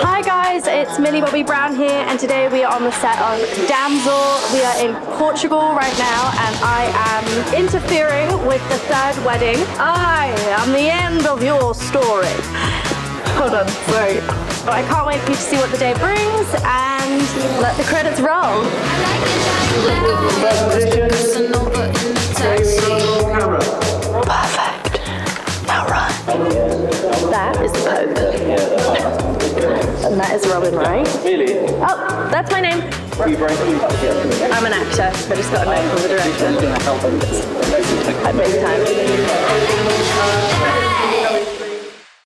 Hi guys, it's Millie Bobby Brown here, and today we are on the set of Damsel. We are in Portugal right now, and I am interfering with the third wedding. I am the end of your story. Hold on, sorry. But I can't wait for you to see what the day brings, and let the credits roll. Perfect. Now run. That is the Pope. And that is Robin Wright. Really? Oh, that's my name. I'm an actor, but it's got a note from the director. At big time.